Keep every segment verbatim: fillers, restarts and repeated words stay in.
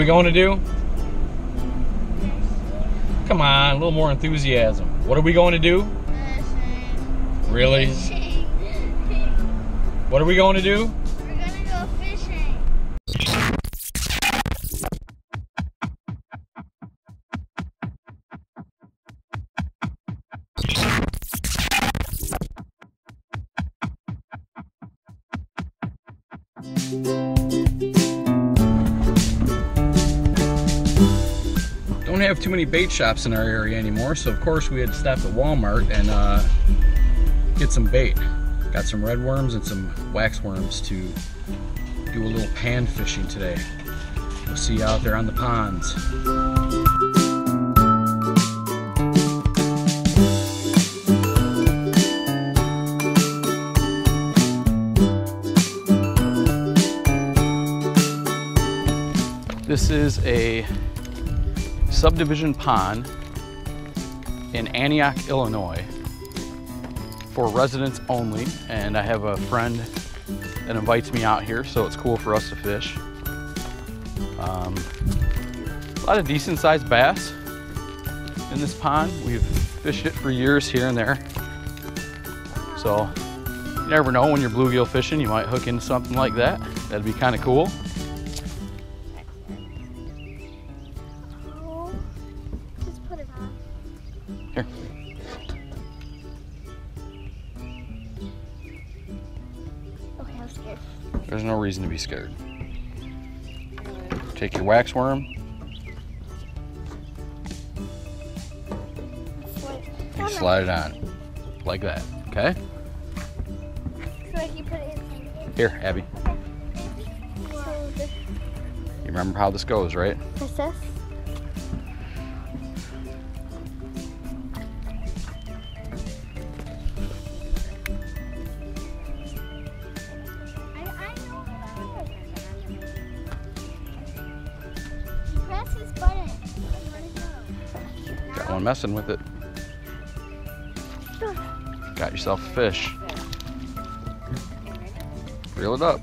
we going to do? Come on, a little more enthusiasm. What are we going to do? Fishing. Really? Fishing. What are we going to do? We're going to go fishing. Don't have too many bait shops in our area anymore, so of course we had to stop at Walmart and uh, get some bait. Got some red worms and some wax worms to do a little pan fishing today. We'll see you out there on the ponds. This is a subdivision pond in Antioch, Illinois, for residents only, and I have a friend that invites me out here, so it's cool for us to fish. Um, a lot of decent sized bass in this pond. We've fished it for years here and there, so you never know when you're bluegill fishing, you might hook into something like that. That'd be kind of cool. Here. Okay, I'm scared. There's no reason to be scared. Take your wax worm. You slide it on. Like that, okay? So I can put it in. Here, Abby. Okay. You remember how this goes, right? What's this? I'm messing with it. Got yourself a fish. Reel it up.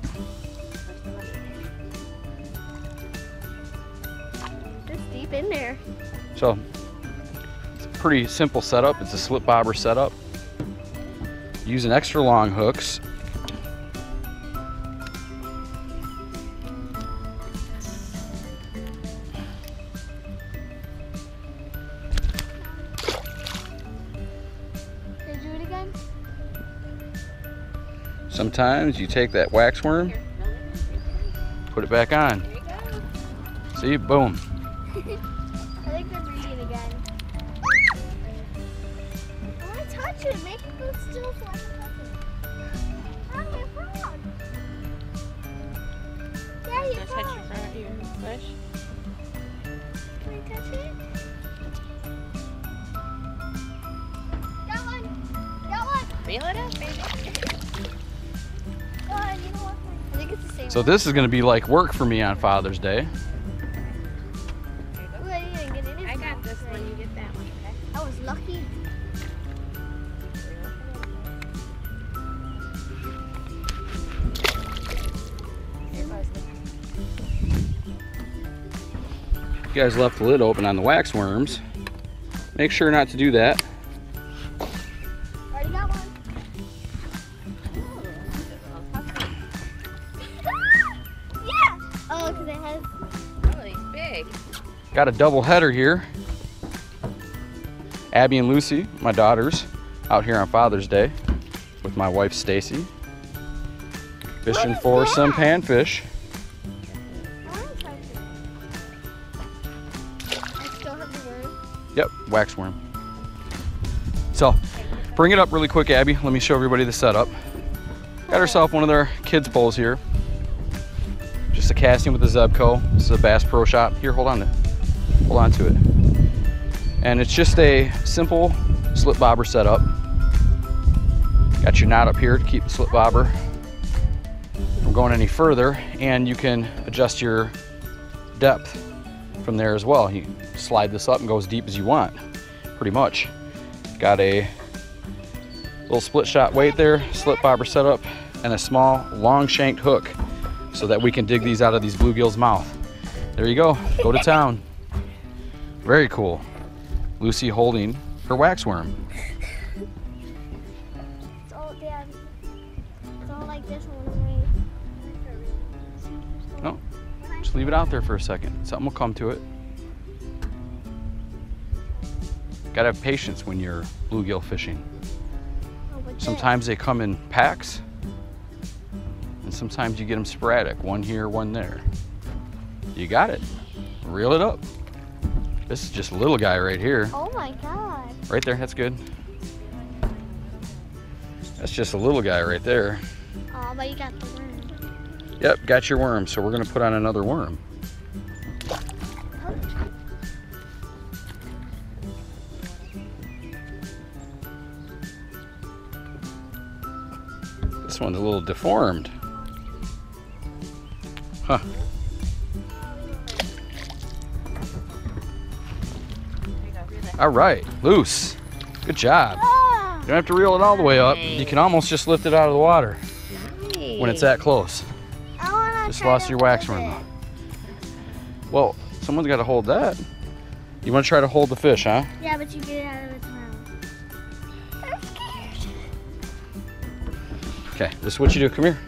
It's deep in there. So it's a pretty simple setup. It's a slip bobber setup. Using extra long hooks. Sometimes you take that wax worm, put it back on. See, boom. I like the breathing again. I want to touch it, make it go still so I can touch it. Oh, my frog! Daddy, your frog! Can I touch your frog to your bush? Can I touch it? That one! That one! Reel it up, baby. So this is going to be like work for me on Father's Day. I got this one, you get that one. I was lucky. You guys left the lid open on the wax worms. Make sure not to do that. Got a double header here. Abby and Lucy, my daughters, out here on Father's Day with my wife Stacy, fishing for that? Some panfish. I still have the worm. Yep, wax worm. So, bring it up really quick, Abby. Let me show everybody the setup. Got herself one of their kids' bowls here. Just a casting with the Zebco. This is a Bass Pro Shop. Here, hold on to it. Hold on to it. And it's just a simple slip bobber setup. Got your knot up here to keep the slip bobber from going any further, and you can adjust your depth from there as well. You slide this up and go as deep as you want, pretty much. Got a little split shot weight there, slip bobber setup, and a small long shanked hook so that we can dig these out of these bluegills' mouth. there you go. Go to town. Very cool. Lucy holding her waxworm. It's all, Dad, it's all like this one. No, just leave it out there for a second. Something will come to it. Gotta have patience when you're bluegill fishing. Sometimes they come in packs, and sometimes you get them sporadic, one here, one there. You got it. Reel it up. This is just a little guy right here. Oh my God. Right there, that's good. That's just a little guy right there. Oh, but you got the worm. Yep, got your worm, so we're gonna put on another worm. This one's a little deformed. Huh. All right, loose. Good job. You don't have to reel it all the way up. You can almost just lift it out of the water when it's that close. Just lost your wax worm though. Well, someone's got to hold that. You want to try to hold the fish, huh? Yeah, but you get it out of its mouth. I'm scared. Okay, this is what you do. Come here.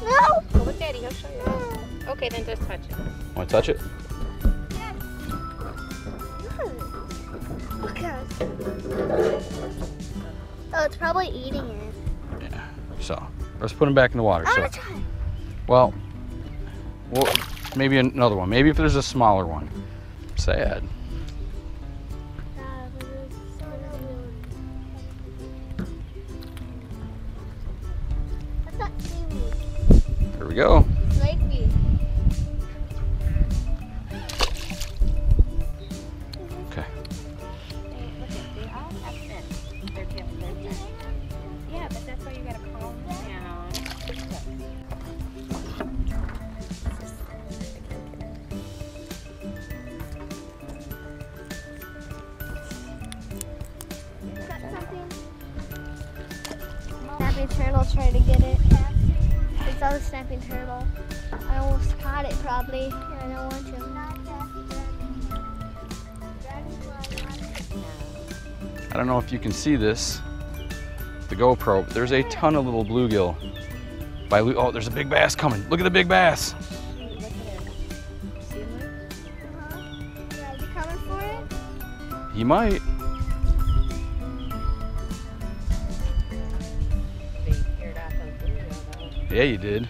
No. Go with Daddy. He'll show you. Okay, then just touch it. Want to touch it? Oh, it's probably eating it. Yeah. So let's put them back in the water. I so. want to try. Well, well, maybe another one. Maybe if there's a smaller one. Sad. That's not seaweed. There we go. Lake weed. Okay. Yeah, but that's why you gotta calm down. Is that something? Snapping turtle tried to get it. It's all the snapping turtle. I almost caught it probably, and I don't want to. I don't know if you can see this. The GoPro, but there's a ton of little bluegill. By oh, there's a big bass coming. Look at the big bass. Look at it. See him? Uh-huh. Yeah, is he coming for it? He might. Yeah, you did.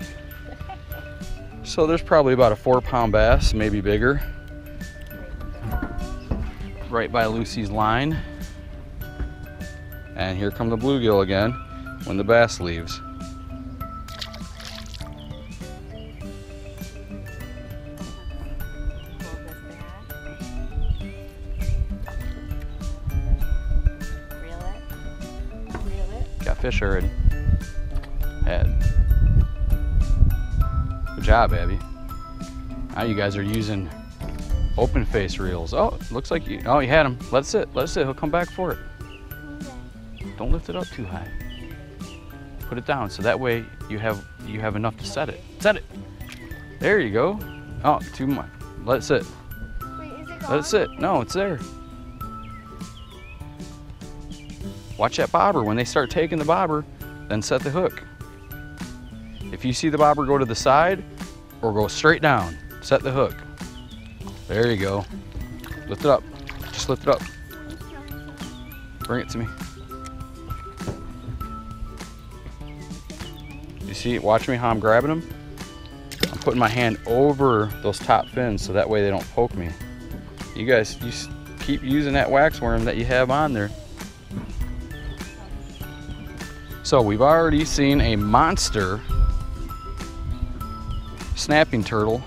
So there's probably about a four pound bass, maybe bigger. Right by Lucy's line. And here come the bluegill again when the bass leaves. Reel it. Reel it. Got fish already. Head. Good job, Abby. Now you guys are using open face reels. Oh, it looks like you, oh, you had him. Let it sit, let it sit, he'll come back for it. Don't lift it up too high. Put it down so that way you have you have enough to set it. Set it. There you go. Oh, too much. Let it sit. Wait, is it gone? Let it sit. No, it's there. Watch that bobber. When they start taking the bobber, then set the hook. If you see the bobber go to the side or go straight down, set the hook. There you go. Lift it up. Just lift it up. Bring it to me. See, watch me how I'm grabbing them. I'm putting my hand over those top fins so that way they don't poke me. You guys, you keep using that waxworm that you have on there. So we've already seen a monster snapping turtle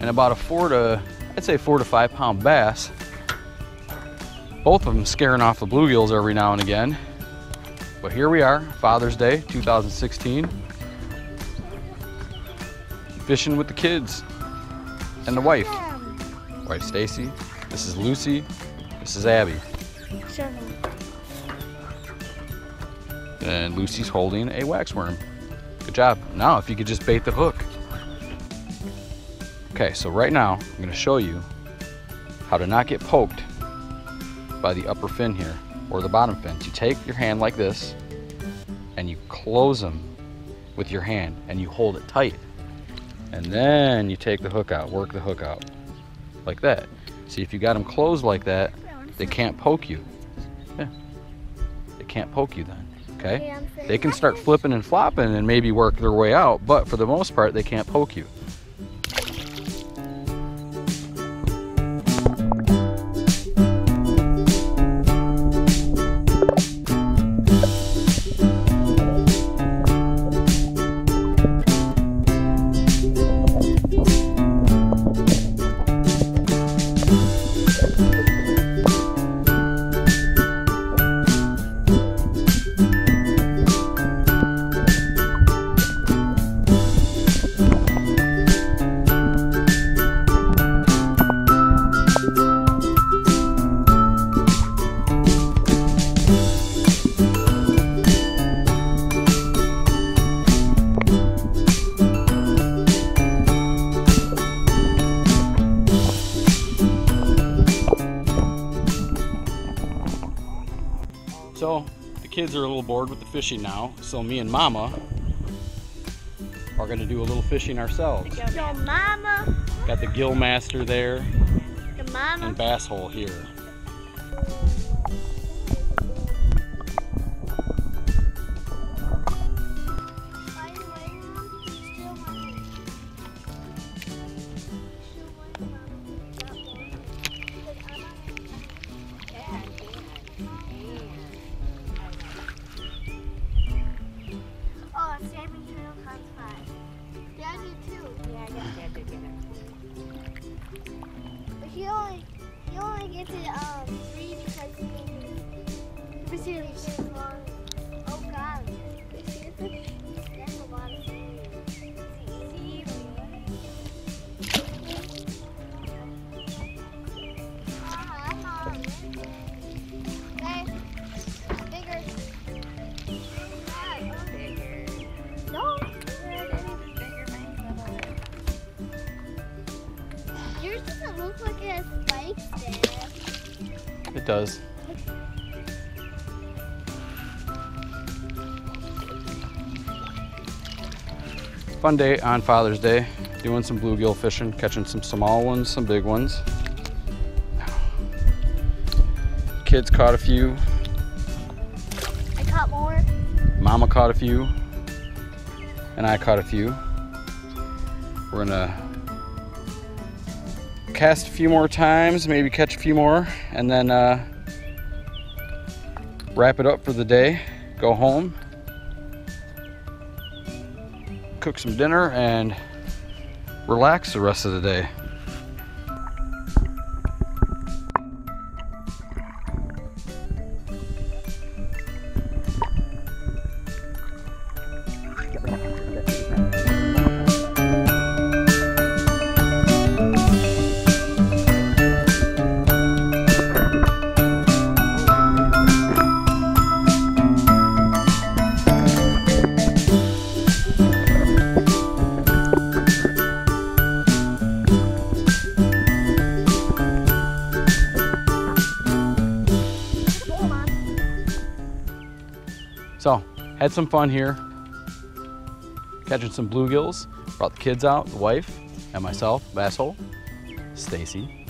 and about a four to, I'd say four to five pound bass. Both of them scaring off the bluegills every now and again. But here we are, Father's Day, two thousand sixteen. Fishing with the kids and the wife. Wife Stacy. This is Lucy. This is Abby. And Lucy's holding a waxworm. Good job. Now, if you could just bait the hook. Okay, so right now I'm going to show you how to not get poked by the upper fin here or the bottom fins. You take your hand like this and you close them with your hand and you hold it tight. And then you take the hook out, work the hook out like that. See, if you got them closed like that, they can't poke you. Yeah. They can't poke you then, okay? They can start flipping and flopping and maybe work their way out, but for the most part, they can't poke you. So the kids are a little bored with the fishing now, so me and Mama are going to do a little fishing ourselves. So Mama got the gill master there, the Mama, and bass hole here. He only, he only gets it um, free because he can leave so long. Oh God, that's a lot of food. It does. Fun day on Father's Day, doing some bluegill fishing, catching some small ones, some big ones. Kids caught a few. I caught more. Mama caught a few. And I caught a few. We're gonna cast a few more times, maybe catch a few more, and then uh, wrap it up for the day, go home, cook some dinner, and relax the rest of the day. So, had some fun here, catching some bluegills, brought the kids out, the wife, and myself, Bass Hole, Stacy,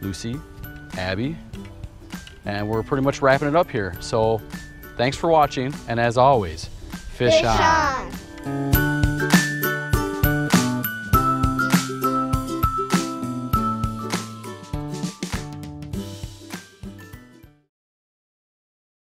Lucy, Abby, and we're pretty much wrapping it up here. So, thanks for watching, and as always, fish, fish on. on.